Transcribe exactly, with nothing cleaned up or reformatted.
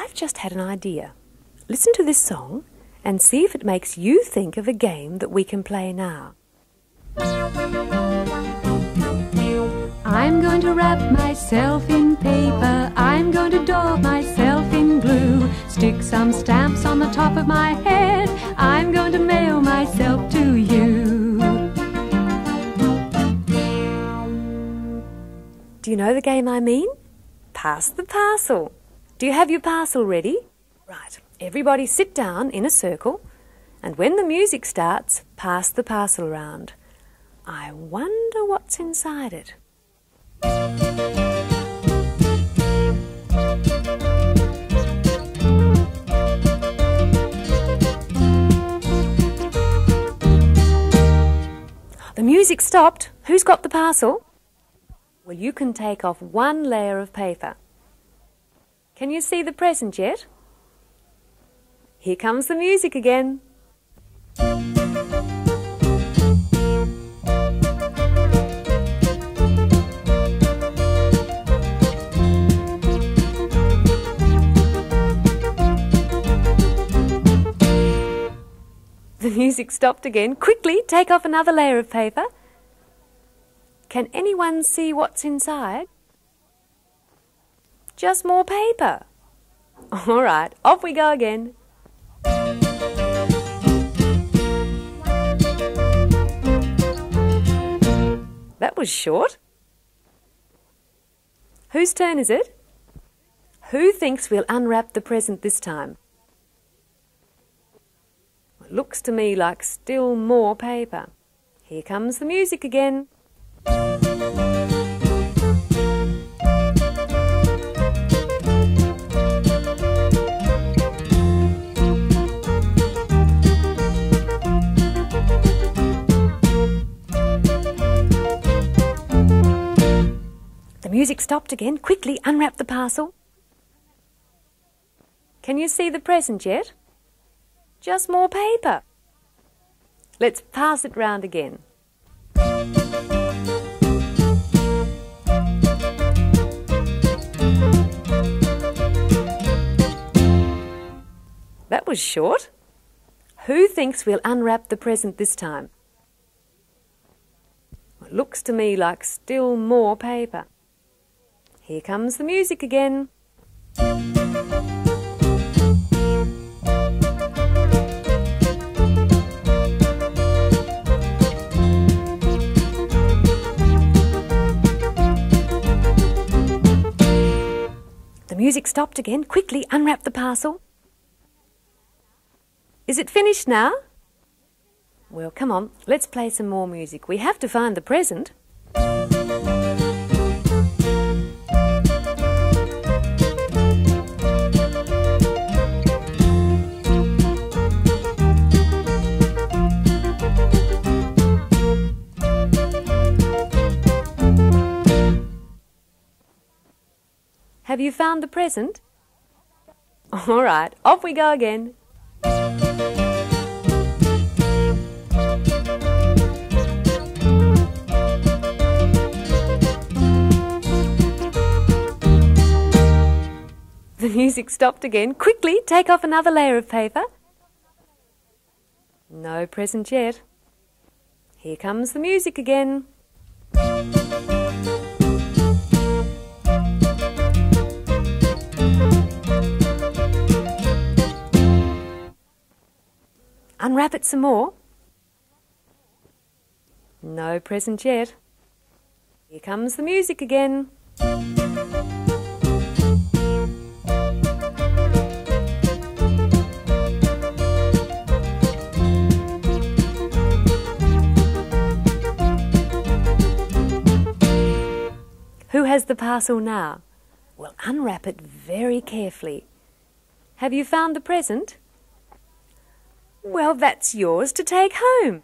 I've just had an idea. Listen to this song and see if it makes you think of a game that we can play now. I'm going to wrap myself in paper. I'm going to daub myself in glue. Stick some stamps on the top of my head. I'm going to mail myself to you. Do you know the game I mean? Pass the parcel. Do you have your parcel ready? Right, everybody sit down in a circle, and when the music starts, pass the parcel around. I wonder what's inside it. The music stopped. Who's got the parcel? Well, you can take off one layer of paper. Can you see the present yet? Here comes the music again. The music stopped again. Quickly take off another layer of paper. Can anyone see what's inside? Just more paper. All right, off we go again. That was short. Whose turn is it? Who thinks we'll unwrap the present this time? It looks to me like still more paper. Here comes the music again. The music stopped again. Quickly unwrap the parcel. Can you see the present yet? Just more paper. Let's pass it round again. That was short. Who thinks we'll unwrap the present this time? It looks to me like still more paper. Here comes the music again. The music stopped again. Quickly unwrap the parcel. Is it finished now? Well, come on, let's play some more music. We have to find the present. Have you found the present? All right, off we go again. The music stopped again. Quickly take off another layer of paper. No present yet. Here comes the music again. Unwrap it some more. No present yet. Here comes the music again. Who has the parcel now? Well, unwrap it very carefully. Have you found the present? Well, that's yours to take home.